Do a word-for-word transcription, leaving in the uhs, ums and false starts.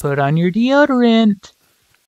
put on your deodorant.